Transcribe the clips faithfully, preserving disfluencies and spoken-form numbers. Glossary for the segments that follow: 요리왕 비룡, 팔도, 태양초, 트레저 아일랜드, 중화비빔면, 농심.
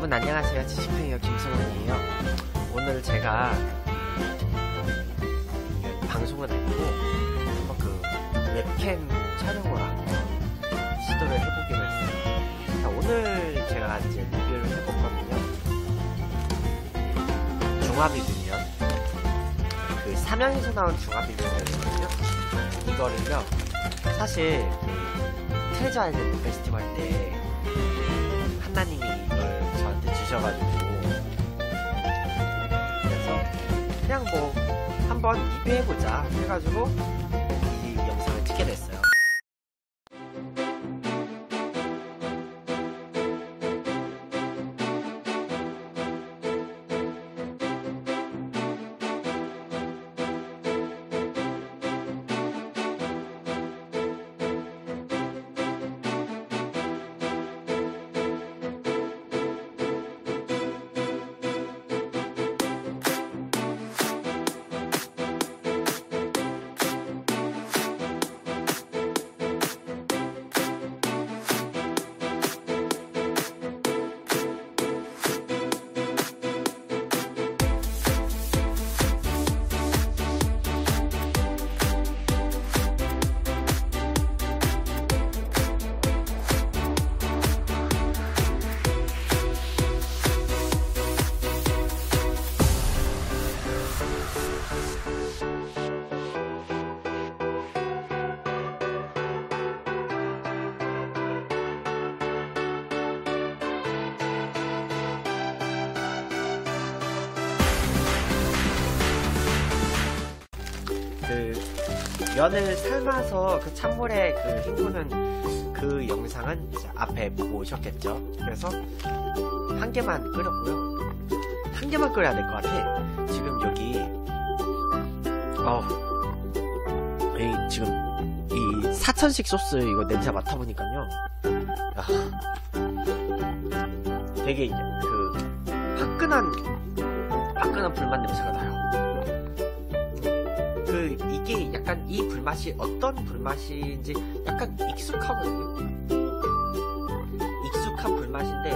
여러분 안녕하세요. 지식팬이요 김승원이에요. 오늘 제가 방송을 했고 한번 그 웹캠 촬영을 하고 시도를 해보기로 했어요. 자, 오늘 제가 이제 리뷰를 해볼거든요. 중화비빔면, 그 삼양에서 나온 중화비빔면이거든요. 이거를요, 사실 그 트레저 아일랜드 페스티벌 때 하나님이 이걸 저한테 주셔가지고, 그래서 그냥 뭐 한번 리뷰해보자 해가지고 이 영상을 찍게 됐어요. 그 면을 삶아서 그 찬물에 그 헹구는 그 영상은 이제 앞에 보고 오셨겠죠. 그래서 한 개만 끓였고요. 한 개만 끓여야 될 것 같아. 지금 여기 어, 이 지금 이 사천식 소스 이거 냄새 맡아보니까요, 아, 되게 그 화끈한 화끈한 불맛 냄새가 나요. 그 이게 약간 이 불맛이 어떤 불맛인지 약간 익숙하거든요. 익숙한 불맛인데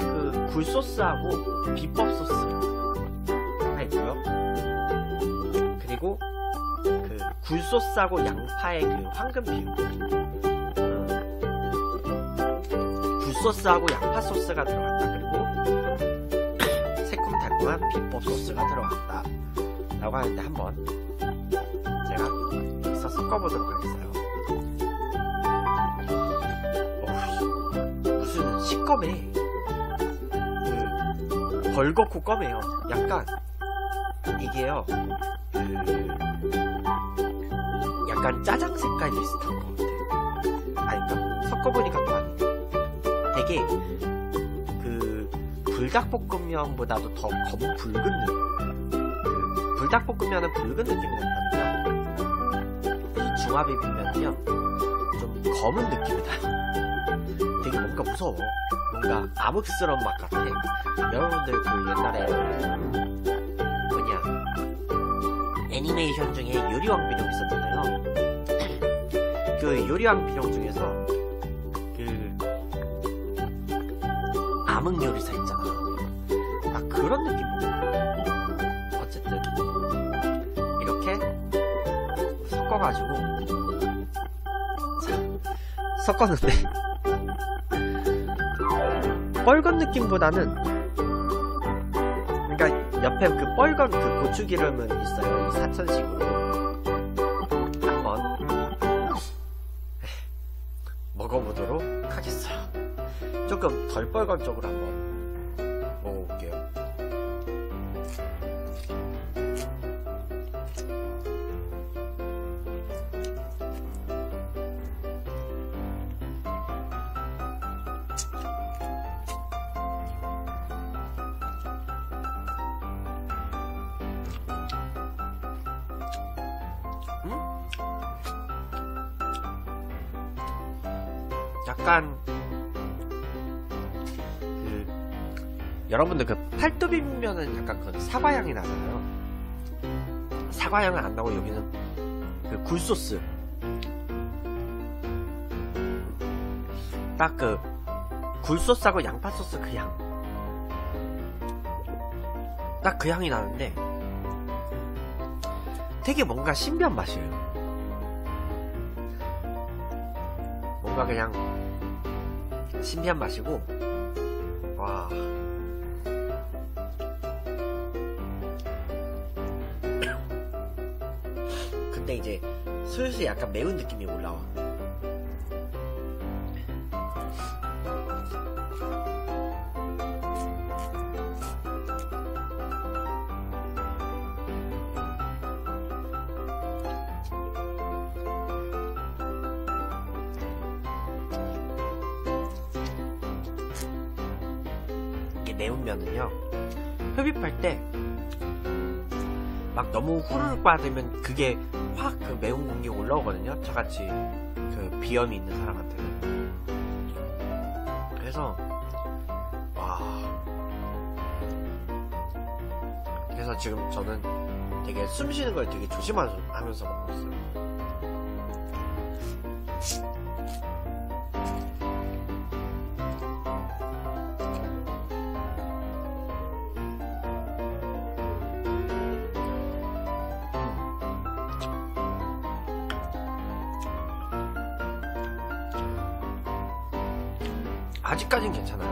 그 굴소스하고 비법소스가 있고요. 그리고 그 굴소스하고 양파의 그 황금비율, 굴소스하고 양파소스가 들어갔다. 그리고 새콤달콤한 비법소스가 들어갔다 라고 하는데, 한번 제가 여기서 섞어보도록 하겠어요. 어후, 무슨 시꺼매, 그 벌겋고 껌해요. 약간 이게요, 그 약간 짜장 색깔 비슷한 것 같아요. 아닌가? 섞어보니까 또 아닌데, 되게 그 불닭볶음면보다도 더 검은 붉은 느낌. 그 불닭볶음면은 붉은 느낌이 난다니까, 중화비빔면은요 좀 검은 느낌이 나요. 되게 뭔가 무서워. 뭔가 암흑스러운 맛 같아. 여러분들 그 옛날에 뭐냐, 애니메이션 중에 요리왕 비룡 있었잖아요. 그 요리왕 비룡 중에서 그 암흑 요리사 있잖아. 아, 그런 느낌. 어쨌든 이렇게 섞어가지고, 섞었는데 뻘건 느낌보다는, 그러니까 옆에 그 뻘건 그 고추기름은 있어요. 이 사천식으로 한번 먹어보도록 하겠어요. 조금 덜 뻘건 쪽으로 한번 먹어볼게요. 약간 그 여러분들 그 팔도 비빔면은 약간 그 사과향이 나잖아요. 사과향은 안 나고 여기는 그 굴소스 딱 그 굴소스하고 양파소스 그 향 딱 그 향이 나는데 되게 뭔가 신비한 맛이에요. 뭔가 그냥 신비한 맛이고, 와, 근데 이제 슬슬 약간 매운 느낌이 올라와. 매운면은요, 흡입할 때 막 너무 후루룩 받으면 그게 확 그 매운 공기 올라오거든요, 저같이 그 비염이 있는 사람한테는. 그래서 와, 그래서 지금 저는 되게 숨 쉬는 걸 되게 조심하면서 먹고 있어요. 아직까진 괜찮아요.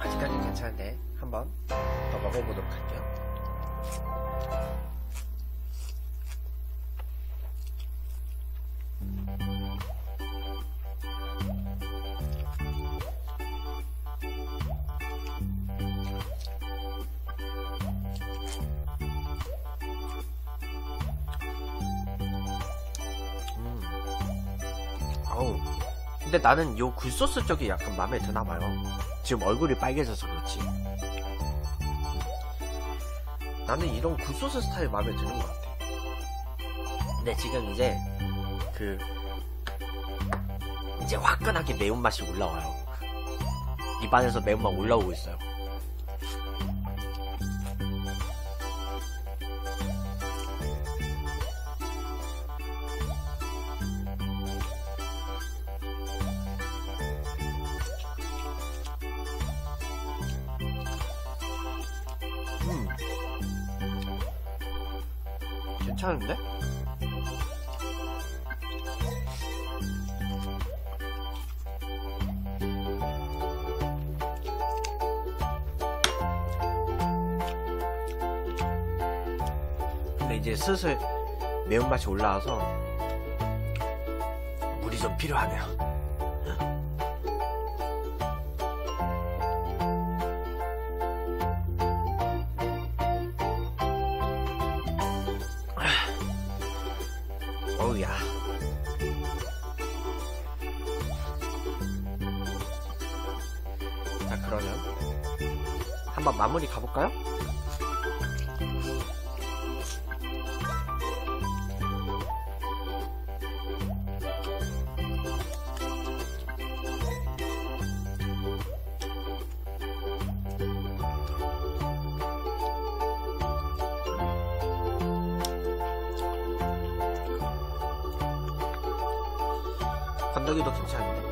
아직까진 괜찮은데 한번 더 먹어보도록 할게요. 근데 나는 요 굴소스 쪽이 약간 마음에 드나봐요. 지금 얼굴이 빨개져서 그렇지. 나는 이런 굴소스 스타일 마음에 드는 것 같아. 근데 지금 이제 그 이제 화끈하게 매운맛이 올라와요. 입안에서 매운맛 올라오고 있어요. 괜찮은데? 근데 이제 슬슬 매운맛이 올라와서 물이 좀 필요하네요. 어우야. 자, 그러면 한번 마무리 가볼까요? 건더기도 괜찮은데?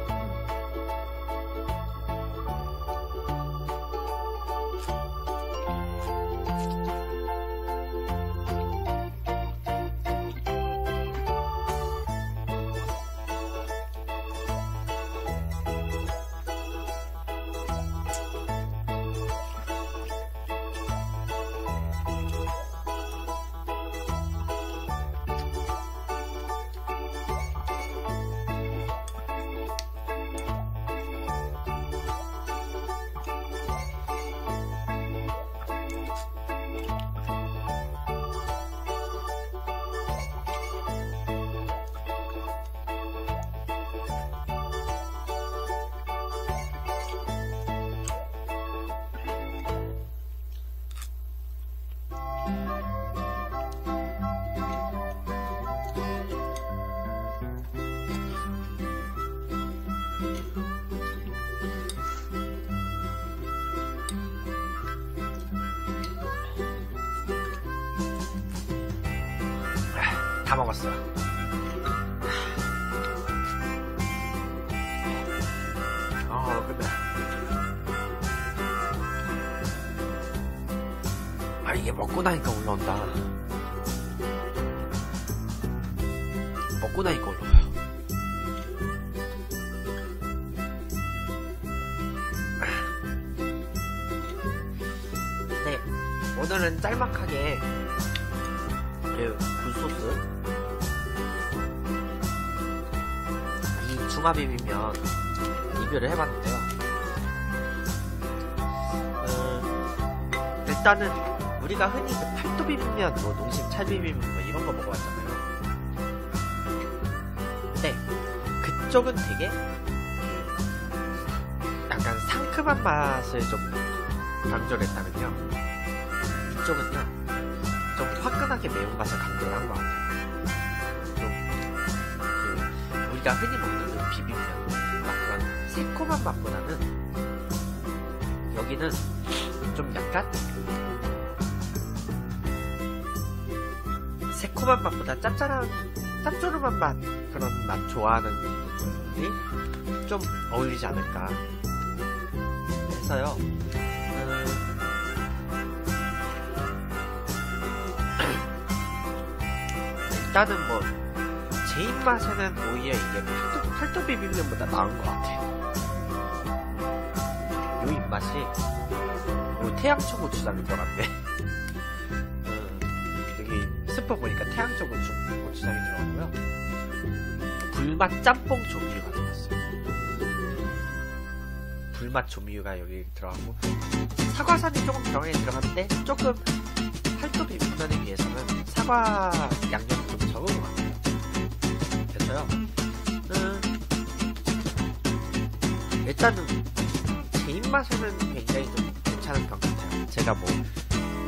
다 먹었어. 아, 근데 먹고 나니까 올라온다. 먹고 나니까 올라와요. 네, 오늘은 짤막하게 그 굴소스 이 중화비빔면 리뷰를 해봤는데요. 음, 일단은 우리가 흔히 그 팔도 비빔면, 뭐 농심 찰비빔면 뭐 이런 거 먹어봤잖아요. 근데 그쪽은 되게 약간 상큼한 맛을 좀 강조를 했다면요, 이쪽은요 좀 화끈하게 매운맛을 강조한 것 같아요. 좀 그 우리가 흔히 먹는 그 비빔면 약간 새콤한 맛보다는 여기는 좀 약간 새콤한 맛보다 짭짤한 짭조름한 맛, 그런 맛 좋아하는 분들이 좀 어울리지 않을까 해서요. 일단은 뭐 제 입맛에는 오히려 이게 팔도, 팔도 비빔면보다 나은 것 같아요. 요 입맛이 뭐 태양초 고추장인 것 같네. 여기 스프 보니까 태양초 고추, 고추장이 들어가고요. 불맛 짬뽕 조미유가 들어갔어요. 불맛 조미유가 여기 들어가고 사과산이 조금 병에 들어갔는데 조금 팔도 비빔면에 비해서는 사과 양념 적은 것 같아요. 그래서요, 음, 일단은 제 입맛에는 굉장히 좀 괜찮은 것 같아요. 제가 뭐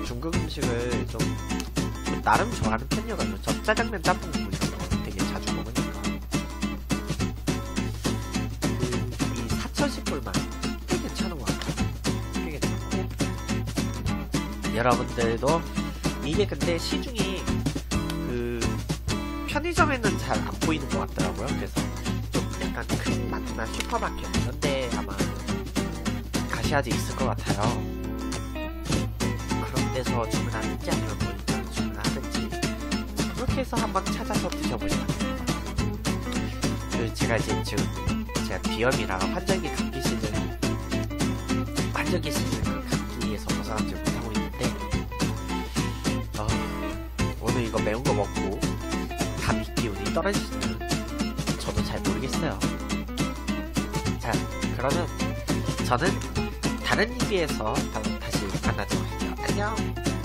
중국 음식을 좀 나름 좋아하는 편이어가지고 저 짜장면 짬뽕 이런 거 되게 자주 먹으니까 이 사천식불만 꽤 괜찮은 것 같아요. 꽤 괜찮은 것 같아요. 여러분들도 이게 근데 시중이 편의점에는 잘 안 보이는 것 같더라고요. 그래서 좀 약간 큰 마트나 슈퍼마켓 이런데 아마 가셔야지 있을 것 같아요. 그런 데서 주문하든지 아니면 뭐 일단 주문하든지 그렇게 해서 한번 찾아서 드셔보시면 됩니다. 제가 이제 지금 제가 비염이랑 환절기 감기 시즌 환절기 시즌 감기에서 벗어나지 못하고 있는데 어, 오늘 이거 매운 거 먹고 감기 기운이 떨어지지는 저도 잘 모르겠어요. 자, 그러면 저는 다른 리뷰에서 다시 만나도록 할게요. 안녕!